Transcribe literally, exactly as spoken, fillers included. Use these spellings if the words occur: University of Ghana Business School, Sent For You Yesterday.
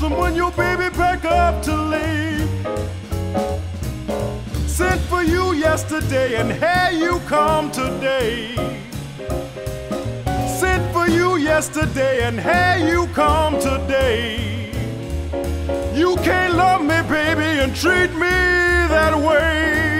lonesome when your baby packed up to leave. Sent for you yesterday, and here you come today. Sent for you yesterday, and here you come today. You can't love me, baby, and treat me that way.